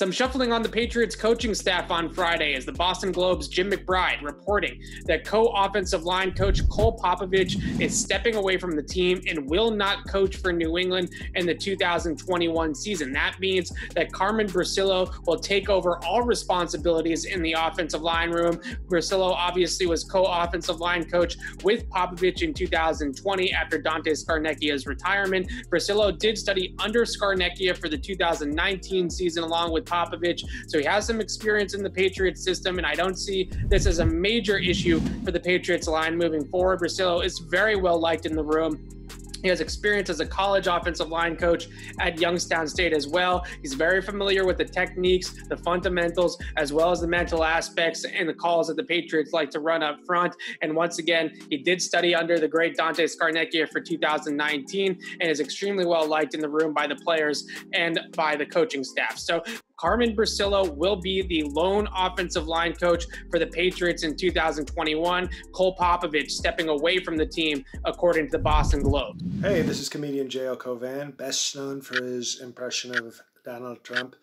Some shuffling on the Patriots coaching staff on Friday as the Boston Globe's Jim McBride reporting that co-offensive line coach Cole Popovich is stepping away from the team and will not coach for New England in the 2021 season. That means that Carmen Bricillo will take over all responsibilities in the offensive line room. Bricillo obviously was co-offensive line coach with Popovich in 2020 after Dante Scarnecchia's retirement. Bricillo did study under Scarnecchia for the 2019 season along with Popovich, so he has some experience in the Patriots system, and I don't see this as a major issue for the Patriots line moving forward. Bricillo is very well liked in the room. He has experience as a college offensive line coach at Youngstown State as well. He's very familiar with the techniques, the fundamentals, as well as the mental aspects and the calls that the Patriots like to run up front. And once again, he did study under the great Dante Scarnecchia for 2019 and is extremely well liked in the room by the players and by the coaching staff. So Carmen Bricillo will be the lone offensive line coach for the Patriots in 2021. Cole Popovich stepping away from the team, according to the Boston Globe. Hey, this is comedian JL Covan, best known for his impression of Donald Trump.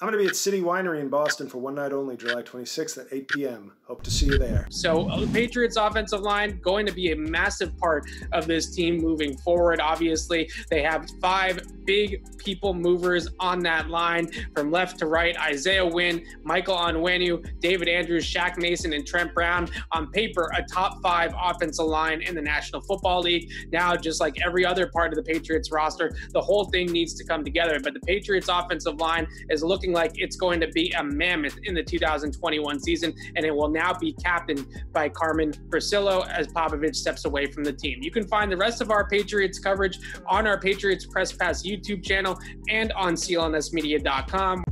I'm going to be at City Winery in Boston for one night only, July 26th at 8 p.m. Hope to see you there. So the Patriots offensive line going to be a massive part of this team moving forward. Obviously, they have five big people movers on that line from left to right. Isaiah Wynn, Michael Onwenu, David Andrews, Shaq Mason, and Trent Brown. On paper, a top five offensive line in the National Football League. Now, just like every other part of the Patriots roster, the whole thing needs to come together. But the Patriots offensive line is looking like it's going to be a mammoth in the 2021 season, and it will now be captained by Carmen Bricillo as Popovich steps away from the team. You can find the rest of our Patriots coverage on our Patriots Press Pass YouTube channel and on clnsmedia.com.